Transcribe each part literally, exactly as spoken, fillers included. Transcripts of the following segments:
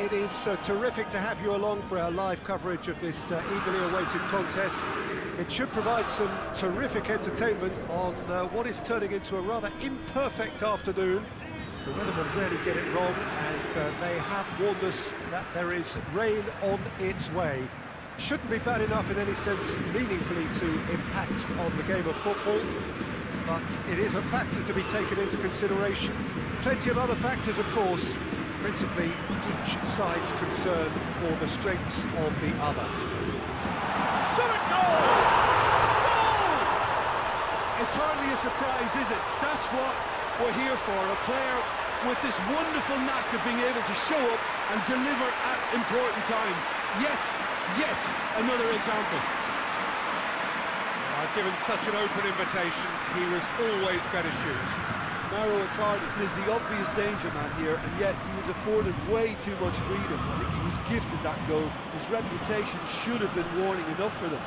It is uh, terrific to have you along for our live coverage of this uh, eagerly awaited contest. It should provide some terrific entertainment on uh, what is turning into a rather imperfect afternoon. The weathermen rarely get it wrong, and uh, they have warned us that there is rain on its way. Shouldn't be bad enough in any sense meaningfully to impact on the game of football, but it is a factor to be taken into consideration. Plenty of other factors, of course, principally each side's concern or the strengths of the other. Solid goal! Goal! It's hardly a surprise, is it? That's what we're here for, a player with this wonderful knack of being able to show up and deliver at important times. Yet, yet another example. I've given such an open invitation, he was always going to shoot. Mario Ricciardi is the obvious danger man here, and yet he was afforded way too much freedom. I think he was gifted that goal. His reputation should have been warning enough for them.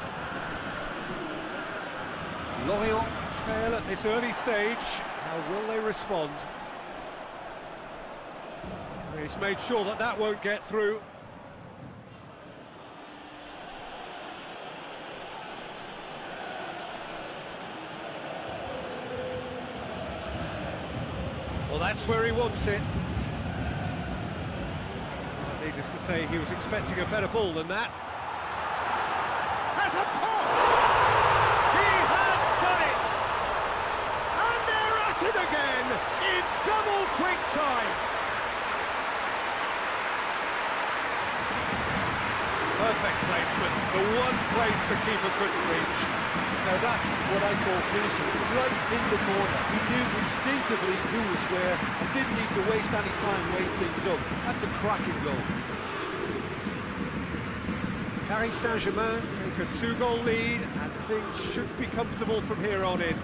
Lorient trail at this early stage. How will they respond? He's made sure that that won't get through. Well, that's where he wants it. Needless to say, he was expecting a better ball than that. Has a pop! He has done it! And they're at it again in double quick time. Perfect placement, the one place the keeper couldn't reach. Now that's what I call finishing, right in the corner. He knew instinctively who was where and didn't need to waste any time weighing things up. That's a cracking goal. Paris Saint-Germain take a two-goal lead, and things should be comfortable from here on in.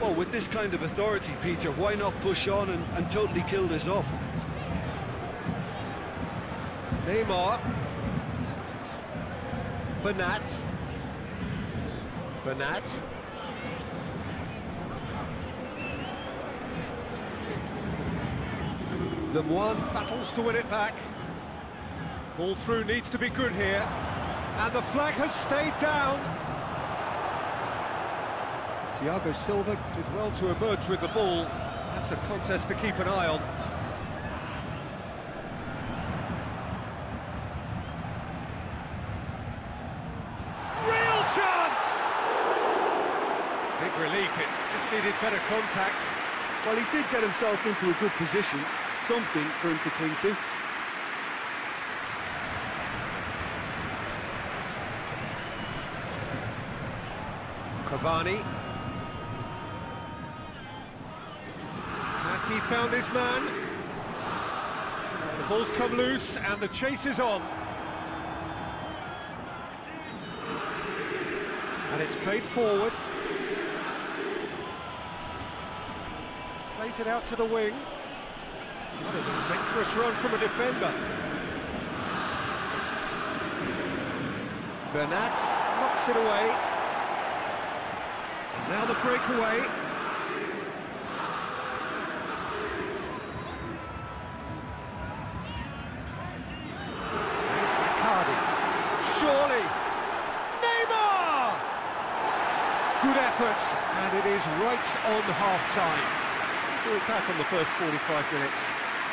Well, with this kind of authority, Peter, why not push on and, and totally kill this off? Neymar. Bernat. Bernat. Lemoine battles to win it back. Ball through needs to be good here. And the flag has stayed down. Thiago Silva did well to emerge with the ball. That's a contest to keep an eye on. Relief, it just needed better contact. Well, he did get himself into a good position, something for him to cling to. Cavani. Has he found his man? The ball's come loose and the chase is on. And it's played forward. Plays it out to the wing. What an adventurous run from a defender. Bernat knocks it away. And now the breakaway. It's Icardi. Surely. Neymar! Good effort, and it is right on half-time. We're back on the first forty-five minutes.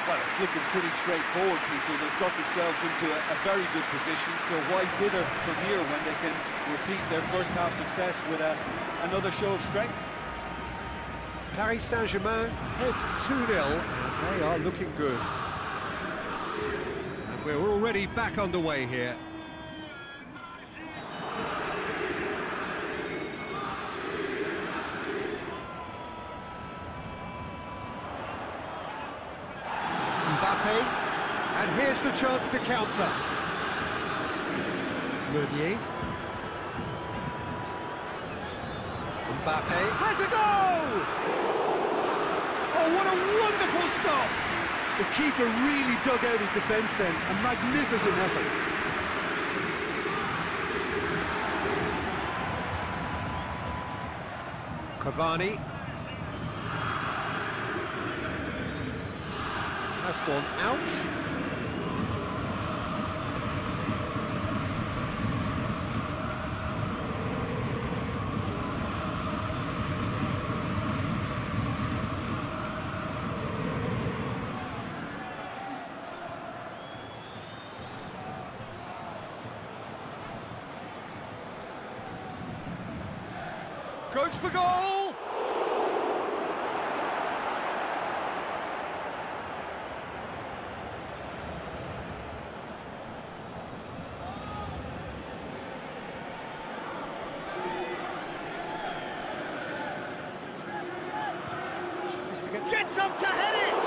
Well, it's looking pretty straightforward, Peter. They've got themselves into a, a very good position, so why dither from here when they can repeat their first-half success with a, another show of strength? Paris Saint-Germain head two nil, and they are looking good. And we're already back underway here. And here's the chance to counter. Merlier. Mbappe has a goal! Oh, what a wonderful stop! The keeper really dug out his defence then. A magnificent effort. Cavani. Has gone out. Goes for goal! Gets up to head it!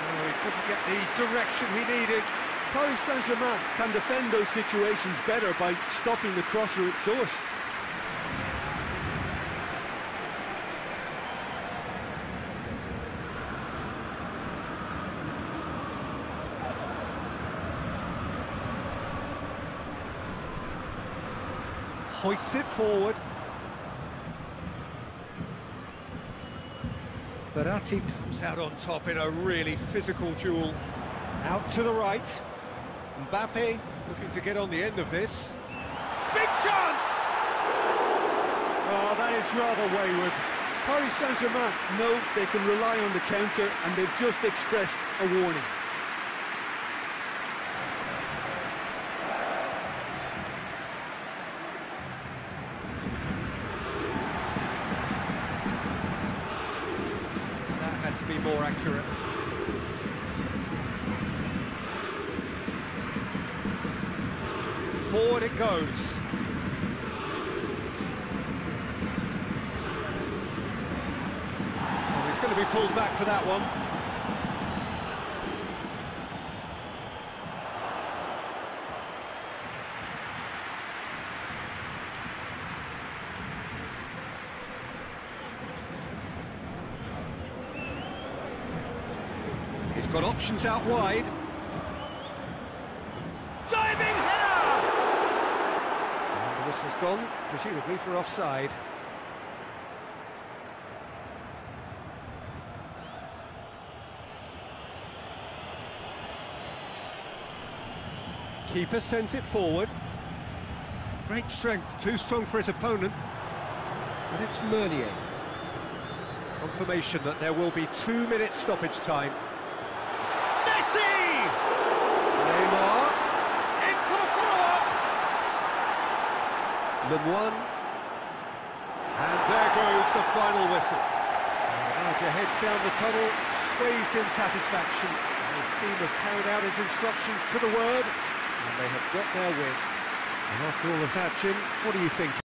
Oh, he couldn't get the direction he needed. Paris Saint-Germain can defend those situations better by stopping the crosser at source. Hoists it forward. Bernat comes out on top in a really physical duel. Out to the right. Mbappe looking to get on the end of this. Big chance! Oh, that is rather wayward. Paris Saint-Germain know they can rely on the counter, and they've just expressed a warning. To be more accurate. Forward it goes. Oh, he's going to be pulled back for that one. He's got options out wide. Diving header! And the whistle's gone, presumably for offside. Keeper sends it forward. Great strength, too strong for his opponent. And it's Merlier. Confirmation that there will be two minutes stoppage time. Neymar, in for the follow-up! Lemoine, and there goes the final whistle. Manager heads down the tunnel, swathed in satisfaction. And his team has carried out his instructions to the word, and they have got their win. And after all of that, Jim, what do you think?